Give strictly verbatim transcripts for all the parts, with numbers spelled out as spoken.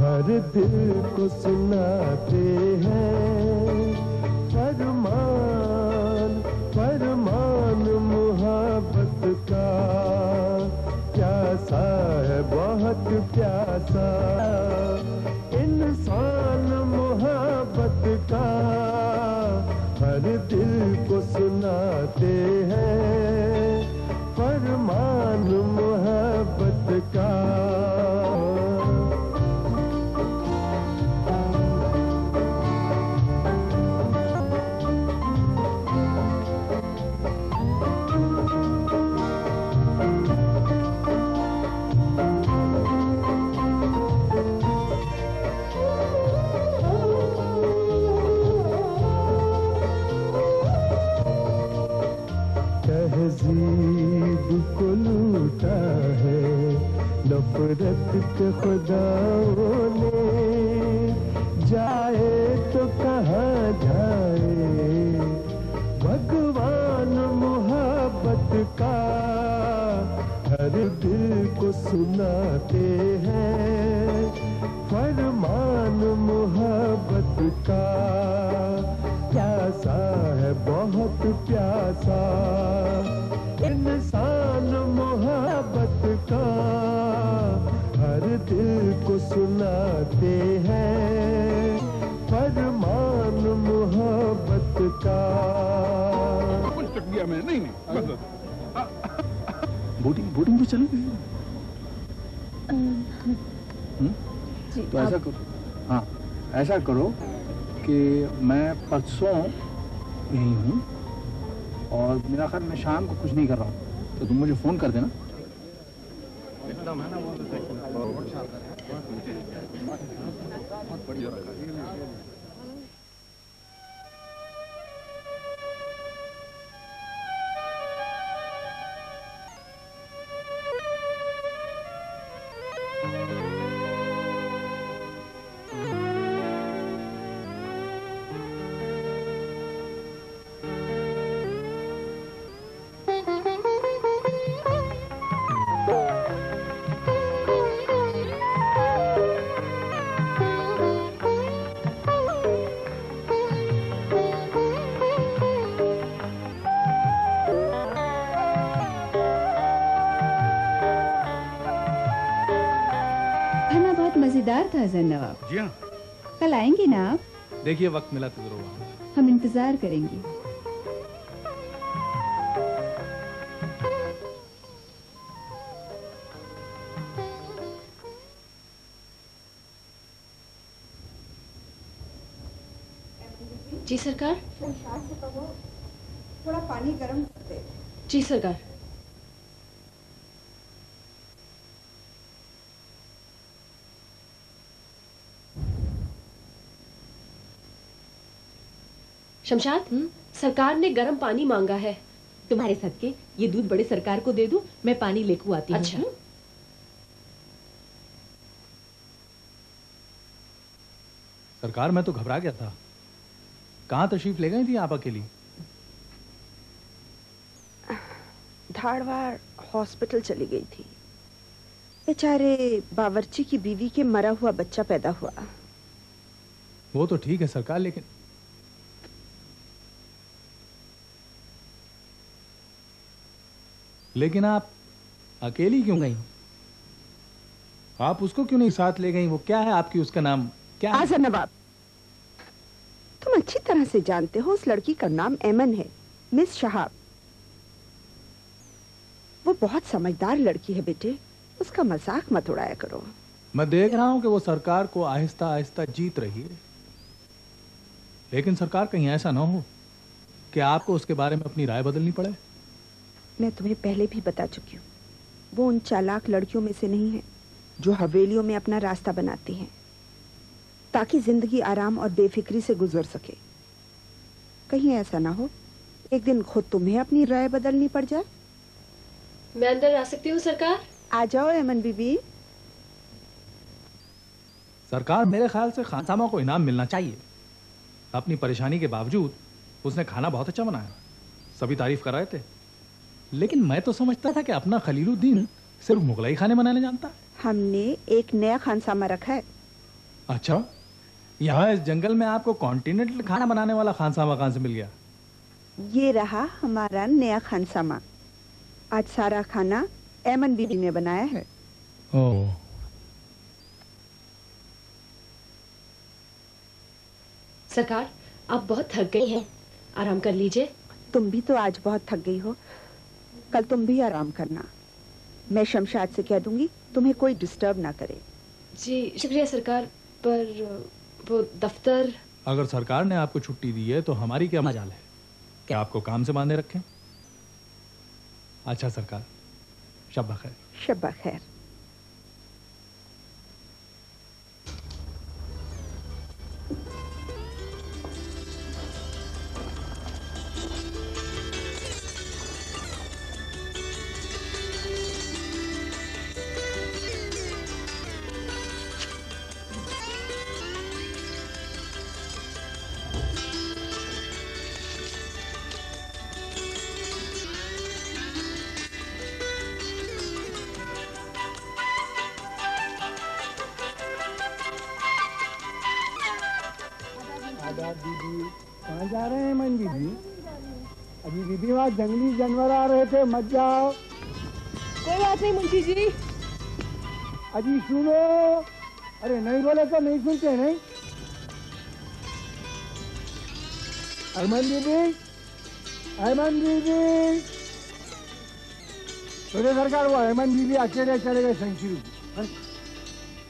हर दिल को सुनाते हैं फरमान, फरमान मुहब्बत का। प्यासा है बहुत प्यासा इंसान मुहब्बत का। हर दिल को सुनाते हैं फरमान मुहब्बत का। तहज़ीब को लूटा है नफरत के खुदाओं ने। जाए तो कहाँ जाए भगवान मोहब्बत का। हर दिल को सुनाते हैं फरमान मोहब्बत का। प्यासा है बहुत प्यासा इंसान मोहब्बत का। हर दिल को सुनाते हैं फरमान मोहब्बत का। कुछ तक गया मैं नहीं नहीं बस बोटिंग बोटिंग भी चलोगे तो ऐसा करो। हाँ ऐसा करो कि मैं परसों यहीं हूँ और मेरा ख्याल मैं शाम को कुछ नहीं कर रहा हूँ, तो तुम मुझे फ़ोन कर देना। था हसन नवाब जी। हाँ कल आएंगे ना आप? देखिए वक्त मिला तो जरूर, हम इंतजार करेंगे। जी सरकार। थोड़ा पानी गर्म करते। जी सरकार। शमशाद, सरकार ने गर्म पानी मांगा है। तुम्हारे सदके ये दूध बड़े सरकार को दे दूं, मैं पानी लेकर आती हूँ। अच्छा। हुँ? सरकार मैं तो घबरा गया था। कहाँ तशरीफ ले गई थी आप अकेली? धारवाड़ हॉस्पिटल चली गई थी। बेचारे बावर्ची की बीवी के मरा हुआ बच्चा पैदा हुआ। वो तो ठीक है सरकार, लेकिन लेकिन आप अकेली क्यों गई? आप उसको क्यों नहीं साथ ले गई? वो क्या है आपकी, उसका नाम क्या है? आज़म नवाब, तुम अच्छी तरह से जानते हो उस लड़की का नाम ऐमन है, मिस शहाब। वो बहुत समझदार लड़की है बेटे, उसका मजाक मत उड़ाया करो। मैं देख रहा हूँ कि वो सरकार को आहिस्ता आहिस्ता जीत रही है, लेकिन सरकार कहीं ऐसा ना हो कि आपको उसके बारे में अपनी राय बदलनी पड़े। मैं तुम्हें पहले भी बता चुकी हूँ, वो उन चालाक लड़कियों में से नहीं है जो हवेलियों में अपना रास्ता बनाती हैं ताकि जिंदगी आराम और बेफिक्री से गुजर सके। कहीं ऐसा ना हो एक दिन खुद तुम्हें अपनी राय बदलनी पड़ जाए। मैं अंदर आ सकती हूँ सरकार? आ जाओ ऐमन बीबी। सरकार मेरे ख्याल से खानसामा को इनाम मिलना चाहिए। अपनी परेशानी के बावजूद उसने खाना बहुत अच्छा बनाया, सभी तारीफ कर रहे थे, लेकिन मैं तो समझता था कि अपना खलीलुद्दीन सिर्फ मुगलाई खाने बनाने जानता है। हमने एक नया खानसामा रखा है अच्छा, यहाँ इस जंगल में आपको कॉन्टिनेंटल खाना बनाने वाला खानसामा कहाँ से मिल गया? ये रहा हमारा नया खानसामा। आज सारा खाना ऐमन बीबी ने बनाया है। ओह। सरकार, आप बहुत थक गई हैं। आराम कर लीजिए। तुम भी तो आज बहुत थक गई हो। कल तुम भी आराम करना। मैं शमशाद से कह दूंगी तुम्हें कोई डिस्टर्ब ना करे। जी शुक्रिया सरकार, पर वो दफ्तर। अगर सरकार ने आपको छुट्टी दी है तो हमारी क्या मजाल है? क्या आपको काम से बांधे रखें? अच्छा सरकार, शब्बा खैर। शब्बा खैर। जंगली जानवर आ रहे थे, मत जाओ। कोई बात नहीं मुंशी जी। अजी सुनो। अरे नहीं बोले तो नहीं सुनते। नहीं अरमान दीदी, अरमान दीदी। तो सरकार वो अरमान दीदी अकेले चले गए संचिरू।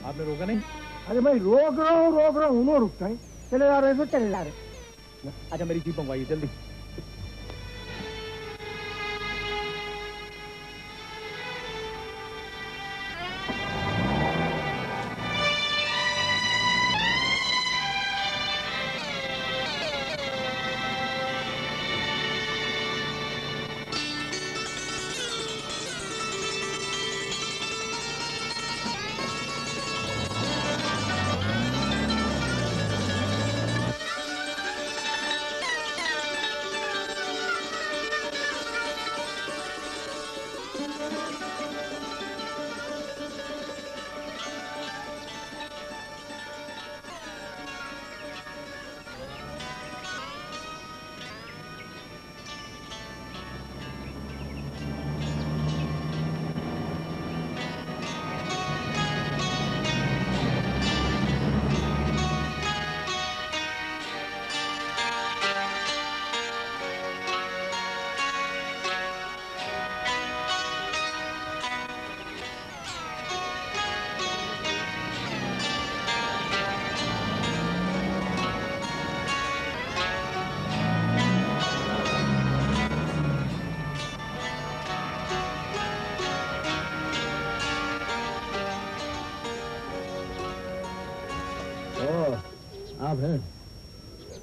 आपने रोका नहीं? अरे मैं रोक रहा हूँ रोक रहा हूँ उन्होंने रुकता है। चले जा रहे तो चले जा रहे। अच्छा मेरी जीप मंगवाइए जल्दी।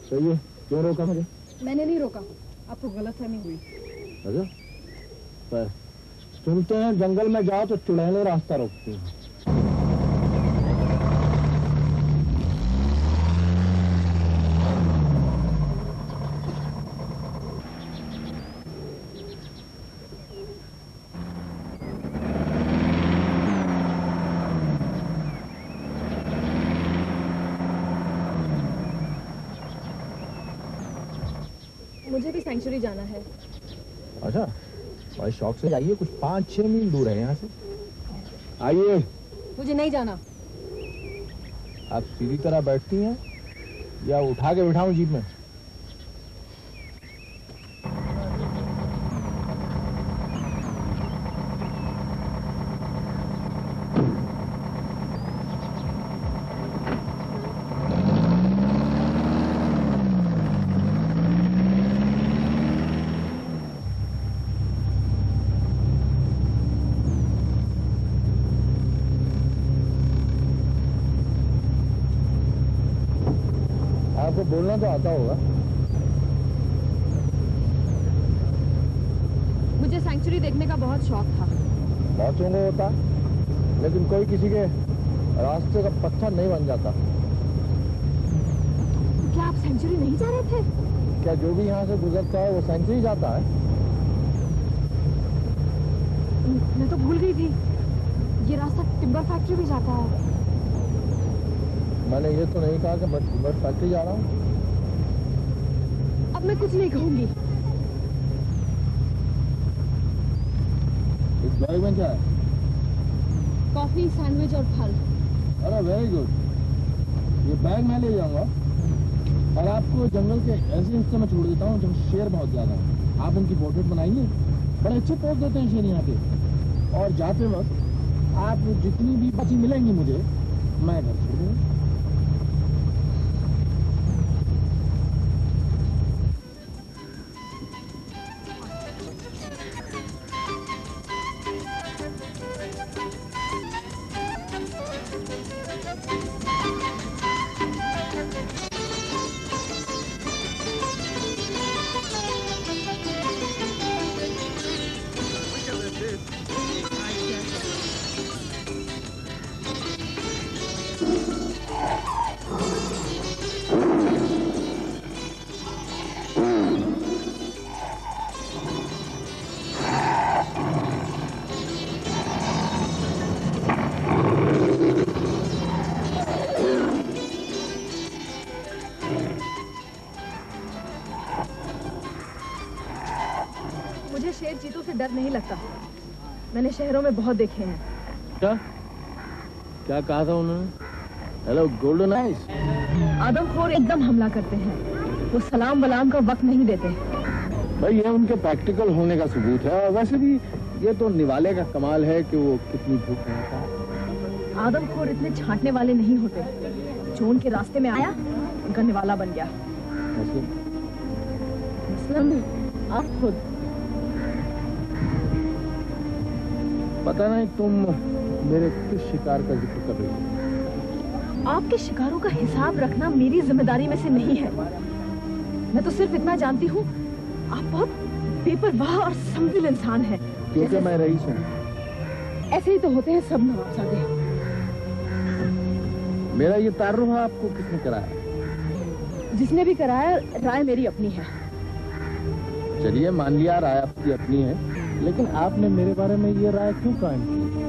सही है, क्यों रोका मुझे? मैंने नहीं रोका, आपको गलतफहमी हुई। अच्छा, पर सुनते हैं जंगल में जाओ तो चुड़ैलें रास्ता रोकती हैं। सेंचुरी जाना है। अच्छा, भाई शौक से जाइए, कुछ पाँच छह मील दूर है यहाँ से। आइए। मुझे नहीं जाना। आप सीधी तरह बैठती हैं या उठा के बिठाऊं जीप में? बोलना तो आता होगा। मुझे सैंक्चुरी देखने का बहुत शौक था। बहुत शौक होता, लेकिन कोई किसी के रास्ते का पत्थर नहीं बन जाता। तो क्या आप सैंक्चुरी नहीं जा रहे थे? क्या जो भी यहाँ से गुजरता है वो सैंक्चुरी जाता है? मैं तो भूल गई थी, ये रास्ता टिम्बर फैक्ट्री भी जाता है। मैंने ये तो नहीं कहा कि मैं मैं फैक्ट्री जा रहा हूँ। अब मैं कुछ नहीं कहूँगी। इस बैग में क्या है? कॉफी, सैंडविच और फल। अरे वेरी गुड। ये बैग मैं ले जाऊंगा और आपको जंगल के ऐसे हिस्से में छोड़ देता हूँ जहाँ शेर बहुत ज्यादा है। आप उनकी पोर्ट्रेट बनाइए, बड़े अच्छे पोज देते हैं शेर यहाँ पे। और जाते वक्त आप जितनी भी बची मिलेंगी मुझे, मैं घर छोड़ दूँगा। डर नहीं लगता, मैंने शहरों में बहुत देखे हैं। क्या क्या कहा था उन्होंने? Hello golden eyes. आदमखोर एकदम हमला करते हैं, वो सलाम वलाम का वक्त नहीं देते। भाई ये उनके प्रैक्टिकल होने का सबूत है, और वैसे भी ये तो निवाले का कमाल है कि वो कितनी भूख रहता है। आदमखोर इतने छांटने वाले नहीं होते। जो उनके रास्ते में आया उनका निवाला बन गया। आप खुद पता नहीं तुम मेरे किस शिकार का जिक्र कर रही हो। आपके शिकारों का हिसाब रखना मेरी जिम्मेदारी में से नहीं है। मैं तो सिर्फ इतना जानती हूँ, आप बहुत बेपरवाह और समझदार इंसान हैं। क्योंकि मैं रईस हूँ। ऐसे ही तो होते हैं सब नवाब साहब। मेरा ये तारुफ आपको किसने कराया? जिसने भी कराया, राय मेरी अपनी है। चलिए मान लिया, राय आपकी अपनी है, लेकिन आपने मेरे बारे में ये राय क्यों कायम की?